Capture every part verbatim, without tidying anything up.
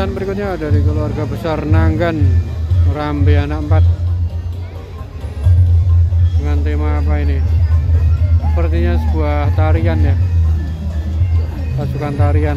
Warisan berikutnya dari keluarga besar Nanggan Rambe anak empat. Dengan tema apa ini? Sepertinya sebuah tarian ya. Pasukan tarian.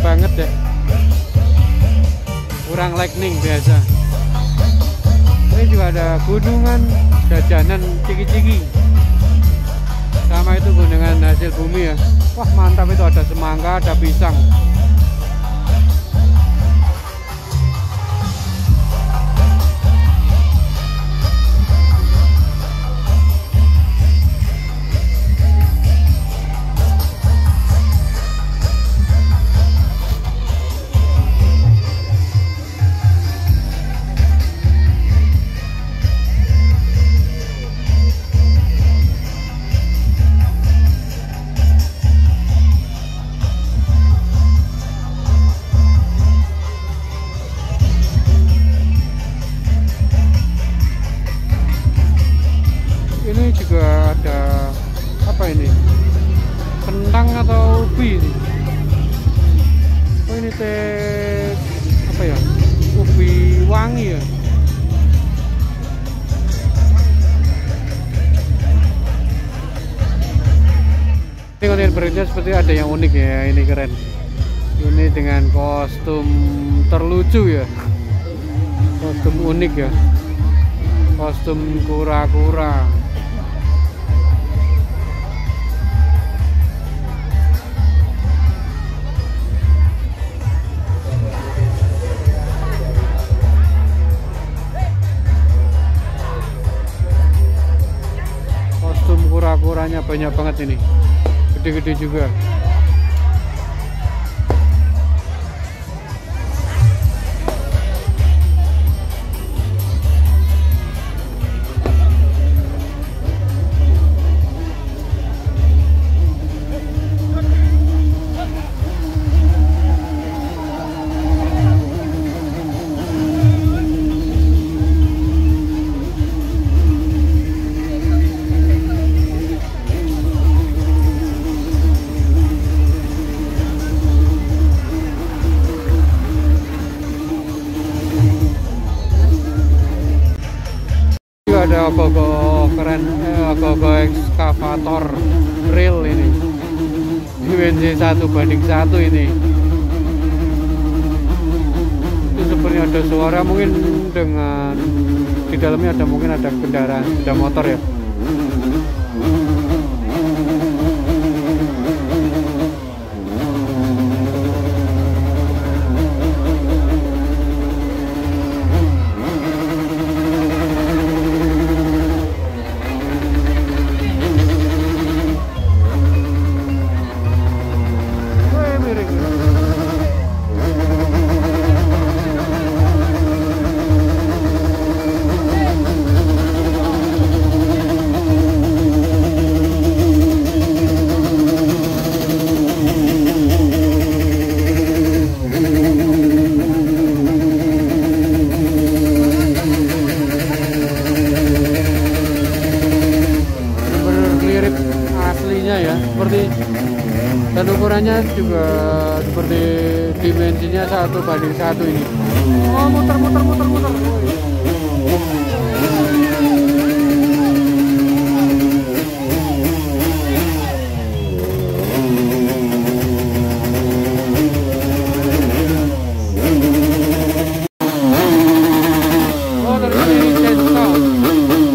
Banget deh, kurang lightning biasa. Ini juga ada gunungan jajanan ciki-ciki, sama itu gunungan hasil bumi ya. Wah mantap itu, ada semangka, ada pisang. Apa ya, ubi wangi ya. Ini konten berikutnya seperti ada yang unik ya, ini keren. Ini dengan kostum terlucu ya, kostum unik ya, kostum kura-kura. Kuranya banyak banget ini, gede-gede juga. Ada ogoh-ogoh keren, ogoh-ogoh ekskavator real ini. U N C satu banding satu ini. Itu sebenarnya ada suara mungkin dengan di dalamnya ada mungkin ada kendaraan, ada motor ya. Dan ukurannya juga seperti dimensinya satu banding satu ini. Oh muter muter muter muter. Oh terus ini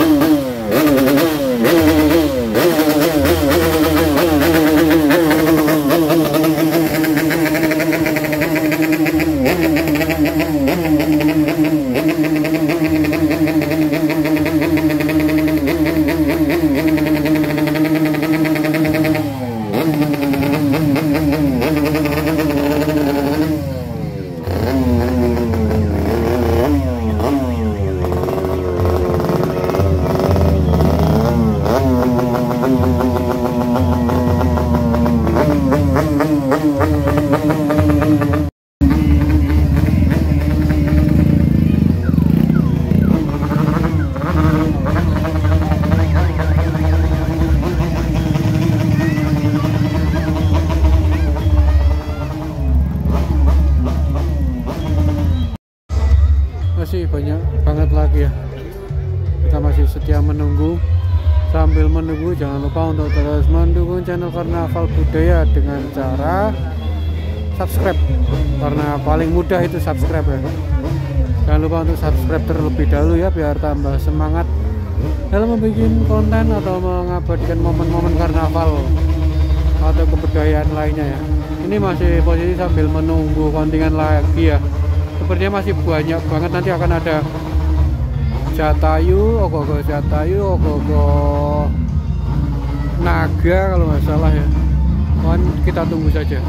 masih setia menunggu. Sambil menunggu, jangan lupa untuk terus mendukung channel Karnaval Budaya dengan cara subscribe, karena paling mudah itu subscribe ya. Jangan lupa untuk subscribe terlebih dahulu ya, biar tambah semangat dalam membuat konten atau mengabadikan momen-momen karnaval atau kebudayaan lainnya ya. Ini masih posisi sambil menunggu kontingen lagi ya. Sepertinya masih banyak banget, nanti akan ada jatayu ogoh-ogoh, jatayu ogoh-ogoh naga kalau nggak salah ya. Mohon kita tunggu saja.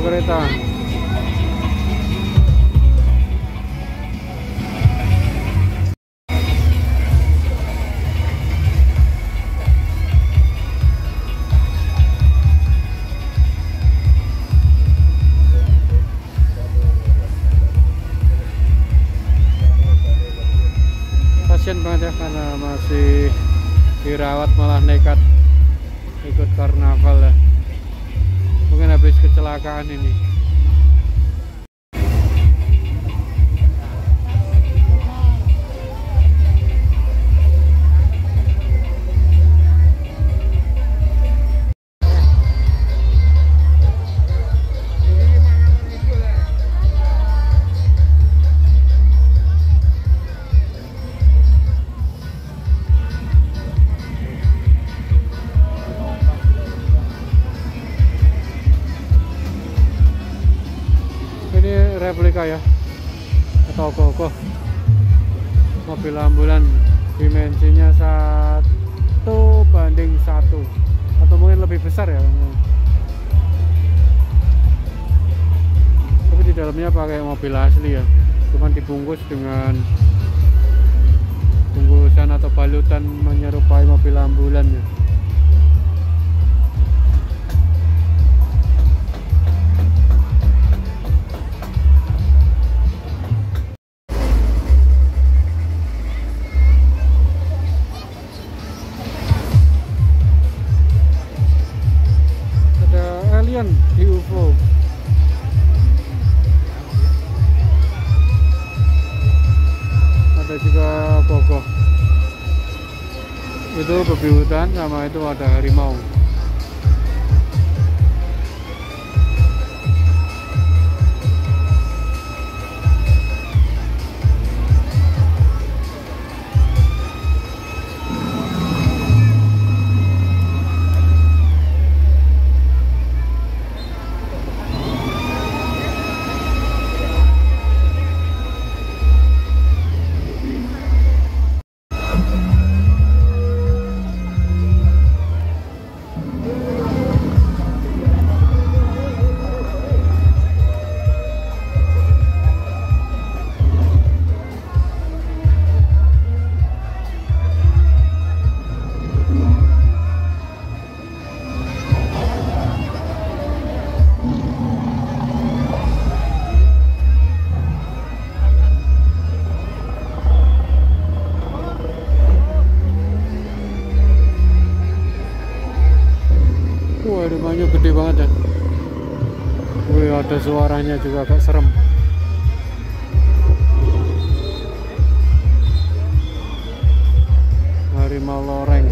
Kereta pasien banget ya, karena masih dirawat malah nekat ikut karnaval ya. Mungkin habis kecelakaan ini. mereka ya, atau ogoh-ogoh. Mobil ambulan dimensinya satu banding satu atau mungkin lebih besar ya, tapi di dalamnya pakai mobil asli ya, cuman dibungkus dengan bungkusan atau balutan menyerupai mobil ambulan ya. Di U F O ada juga ogoh-ogoh, itu babi hutan, sama itu ada harimau. Rumahnya gede banget ya. Wih, ada suaranya juga agak serem. Harimau loreng.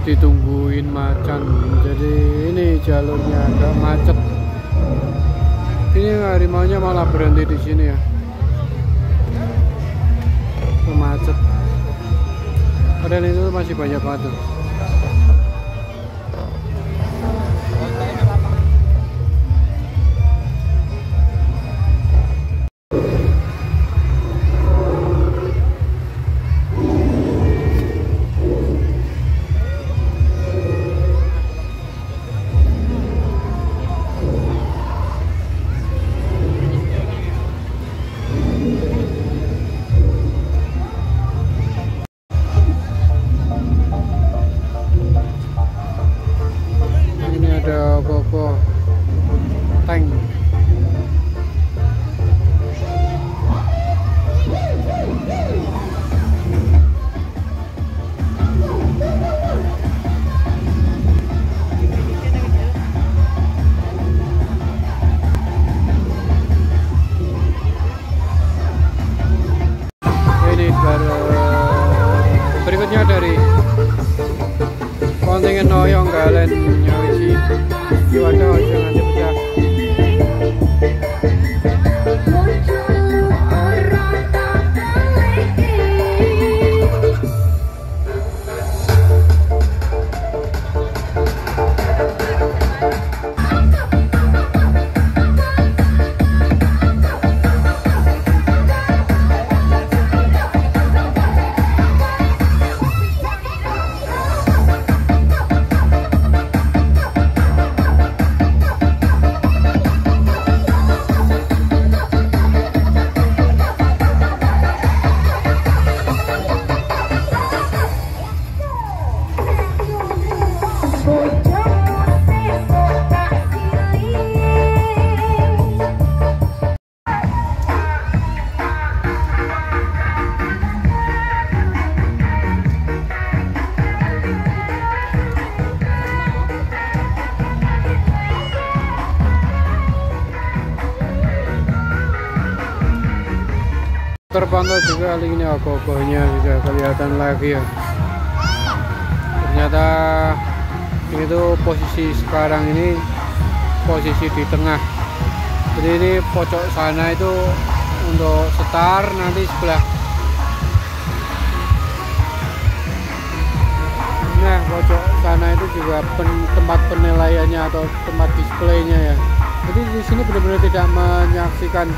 Ditungguin macan, jadi ini jalurnya agak macet. Ini harimaunya malah berhenti di sini ya, macet. Padahal itu masih banyak batu. Berikutnya dari kontingen noyong galen nyawisi diwadah ojo nanti pecah. Terpantau juga kali ini ogoh-ogohnya bisa kelihatan lagi ya. Ternyata ini tuh posisi sekarang ini posisi di tengah. Jadi ini pojok sana itu untuk setar, nanti sebelah. Nah pojok sana itu juga pen, tempat penilaiannya atau tempat displaynya ya. Jadi di sini benar-benar tidak menyaksikan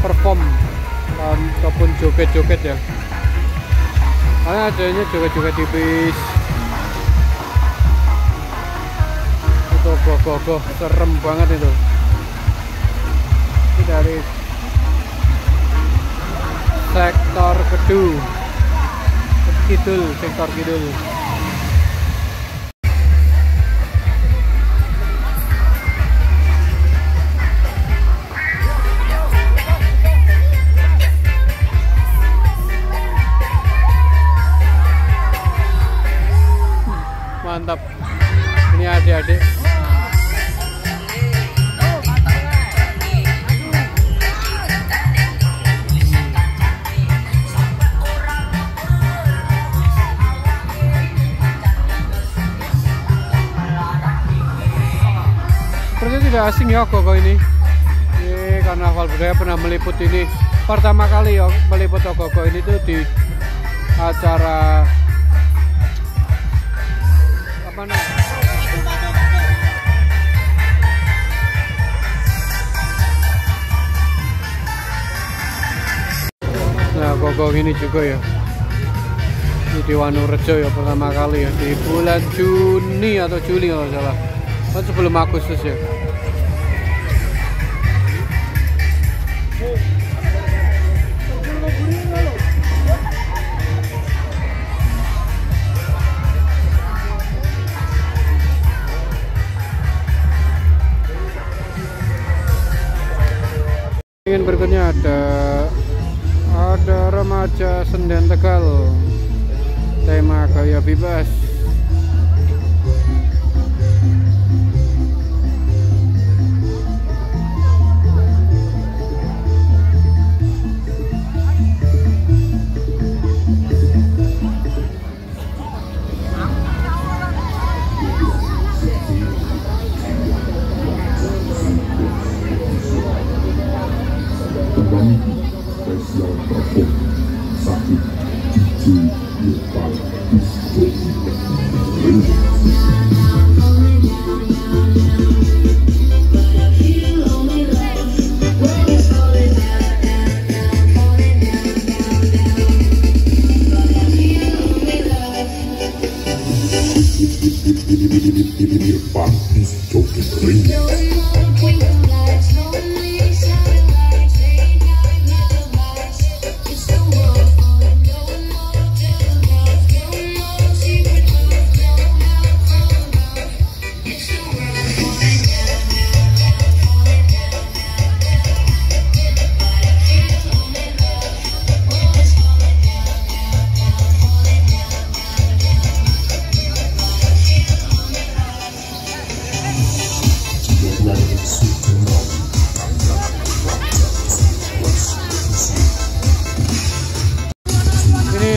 perform ataupun joget-joget ya, karena adanya joget-joget di bis itu ogoh-ogoh, serem banget itu. Ini dari sektor Kedu Kidul, sektor Kidul. Mantap, ini adik-adik. Sepertinya tidak asing ya ogoh-ogoh ini. Ini Karnaval Budaya pernah meliput ini. Pertama kali ya meliput ogoh-ogoh ini tuh di acara mana? Nah, ogoh-ogoh ini juga ya. Ini di Wanurejo ya, pertama kali ya di bulan Juni atau Juli kalau salah. Kan sebelum Agustus ya. Ingin berikutnya ada ada remaja Senden Tegal, tema gaya bebas.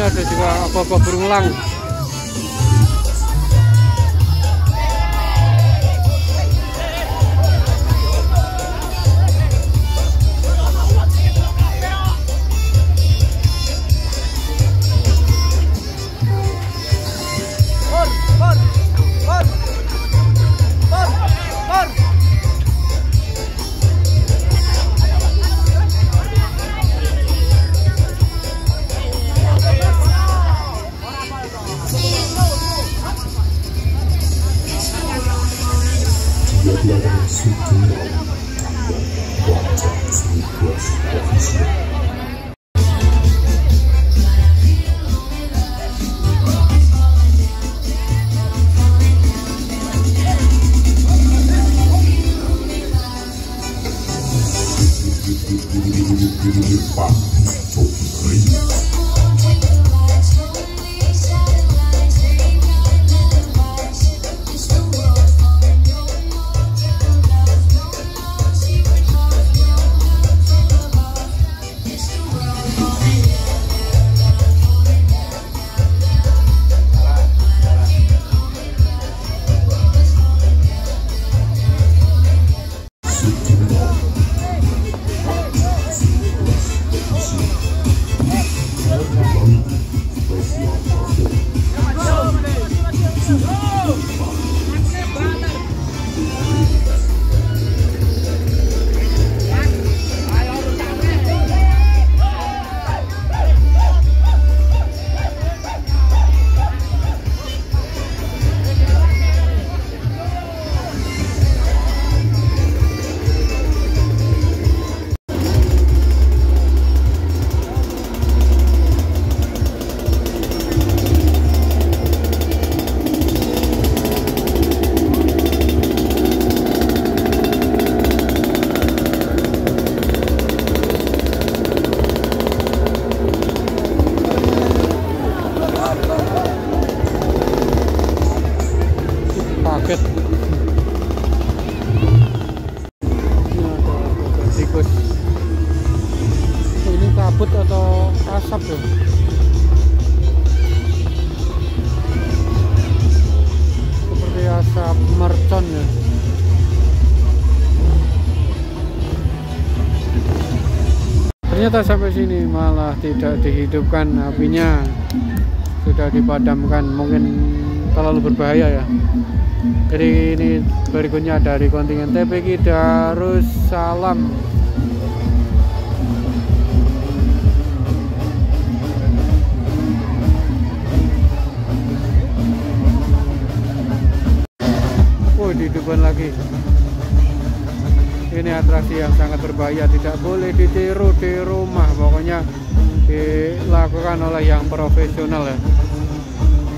Ada juga ogoh-ogoh berulang. kabut atau asap ya. Seperti asap mercon ya. Ternyata sampai sini malah tidak dihidupkan apinya, sudah dipadamkan, mungkin terlalu berbahaya ya. Jadi ini berikutnya dari kontingen T P Q Darussalam. Oh, dihidupkan lagi. Ini atraksi yang sangat berbahaya, tidak boleh ditiru di rumah. Pokoknya dilakukan oleh yang profesional ya.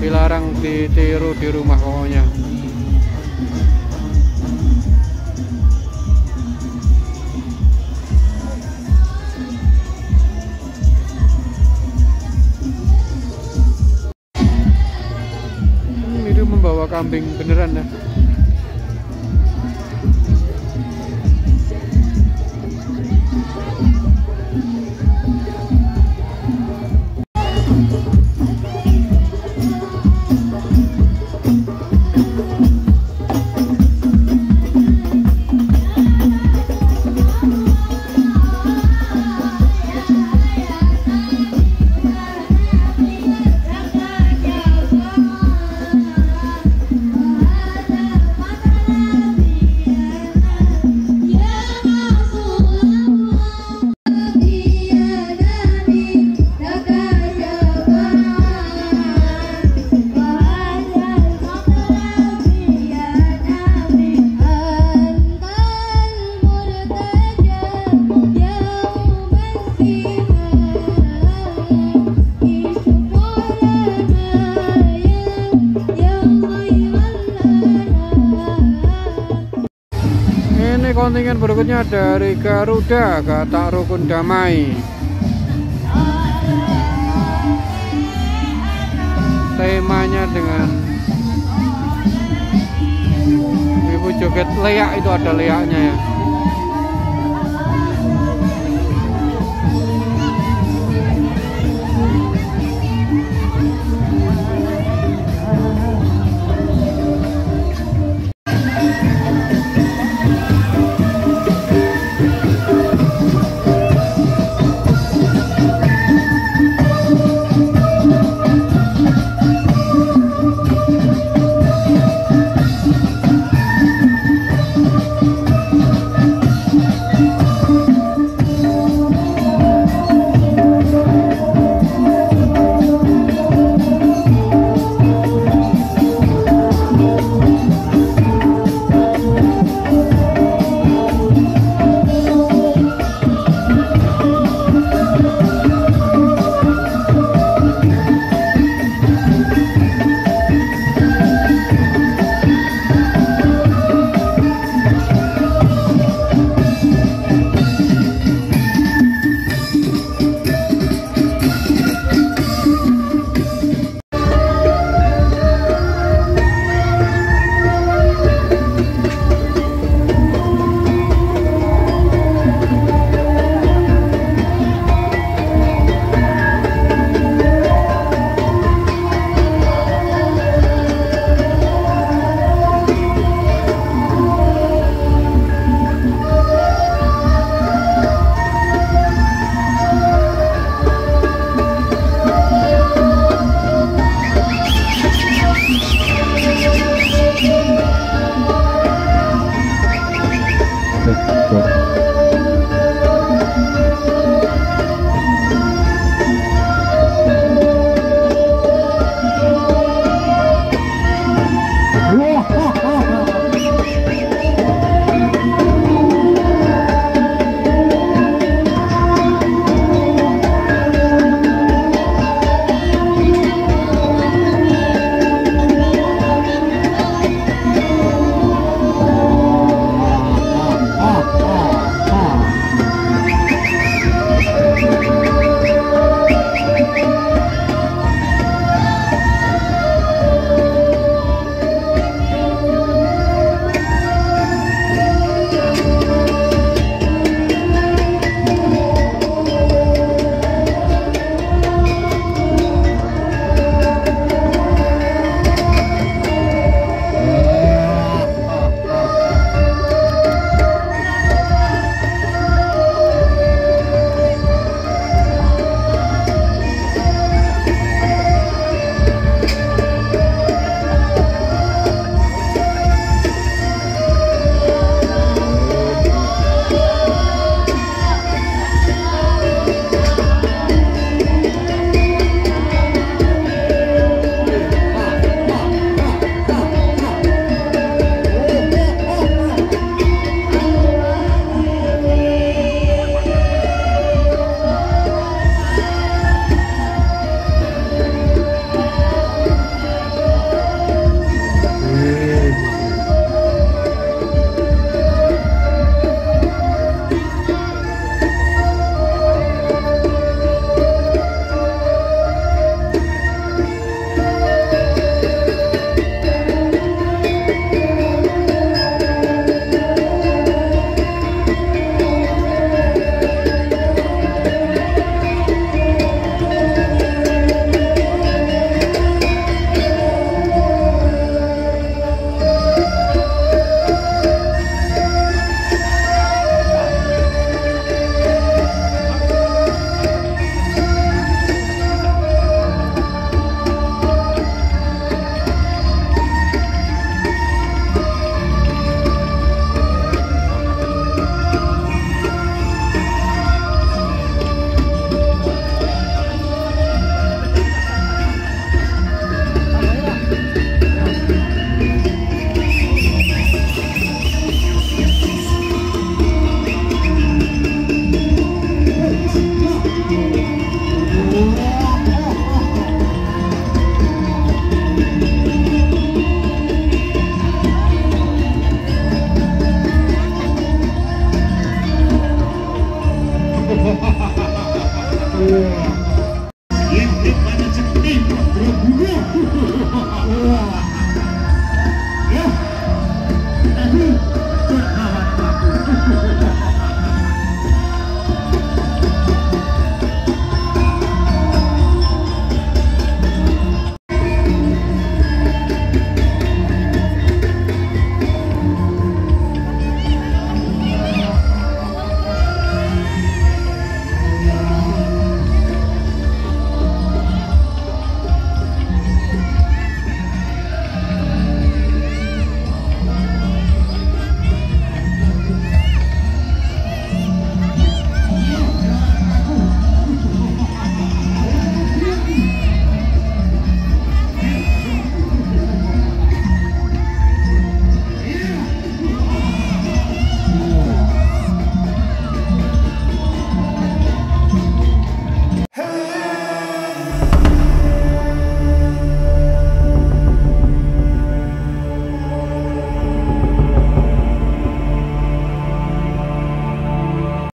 Dilarang ditiru di rumah pokoknya. Bawa kambing beneran ya. Kontingen berikutnya dari Garuda, kata Rukun Damai. Temanya dengan ibu joget leak, itu ada leaknya ya.